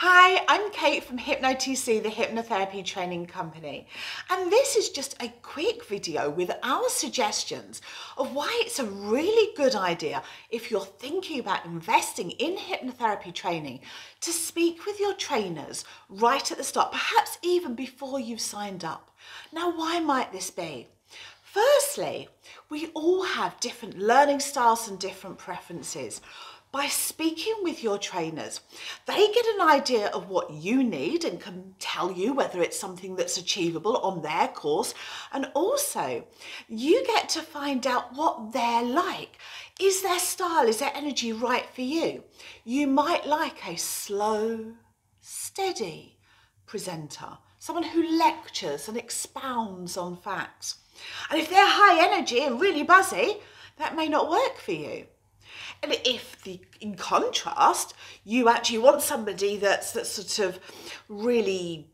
Hi, I'm Kate from HypnoTC, the hypnotherapy training company, and this is just a quick video with our suggestions of why it's a really good idea if you're thinking about investing in hypnotherapy training to speak with your trainers right at the start, perhaps even before you've signed up. Now, why might this be? Firstly, we all have different learning styles and different preferences. By speaking with your trainers, they get an idea of what you need and can tell you whether it's something that's achievable on their course. And also, you get to find out what they're like. Is their style, is their energy right for you? You might like a slow, steady presenter, someone who lectures and expounds on facts. And if they're high energy and really buzzy, that may not work for you. And if, in contrast, you actually want somebody that's sort of really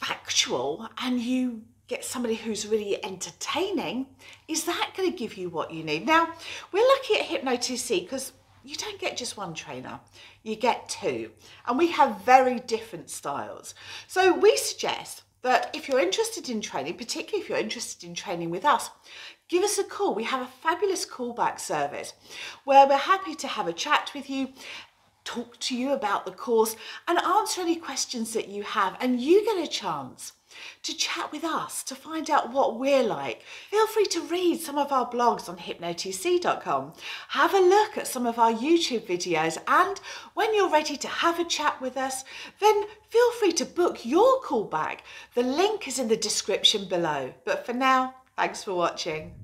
factual and you get somebody who's really entertaining, is that going to give you what you need? Now, we're lucky at HypnoTC because you don't get just one trainer, you get two. And we have very different styles. So we suggest that if you're interested in training, particularly if you're interested in training with us, give us a call. We have a fabulous callback service where we're happy to have a chat with you, talk to you about the course and answer any questions that you have, and you get a chance to chat with us to find out what we're like. Feel free to read some of our blogs on hypnotc.com, have a look at some of our YouTube videos, and when you're ready to have a chat with us, then feel free to book your callback. The link is in the description below. But for now, thanks for watching.